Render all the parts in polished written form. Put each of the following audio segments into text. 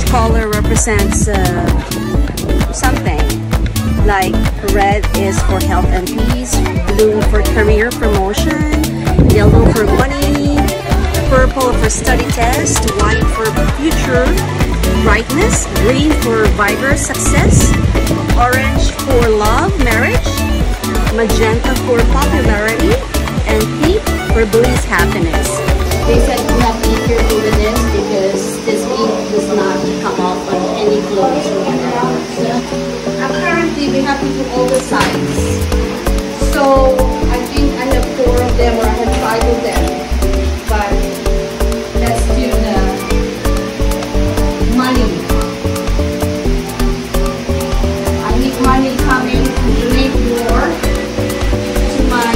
each color represents something. Like red is for health and peace, blue for career promotion, yellow for money, purple for study test, white for future brightness, green for vigorous success, orange for love, marriage, magenta for popularity, and pink for bliss, happiness. They said you have to be careful with this because this pink does not come off of any clothes or whatever. Apparently, we have to do all the sides. So I think I have four of them, or I have five of them. But let's do the money. I need money coming to donate more to my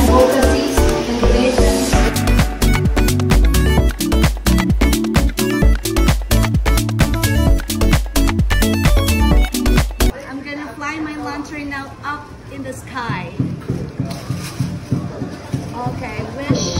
advocacies and donations. I'm gonna fly my lantern now up in the sky. Okay, wish.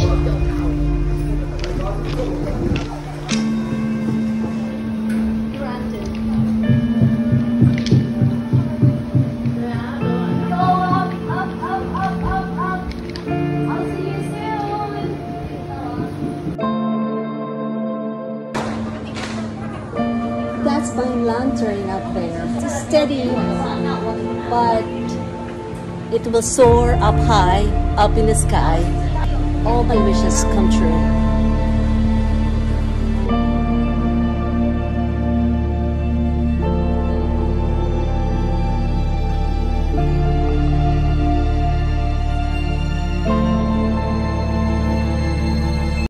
That's my lantern up there. It's steady, but it will soar up high, up in the sky. All my wishes come true.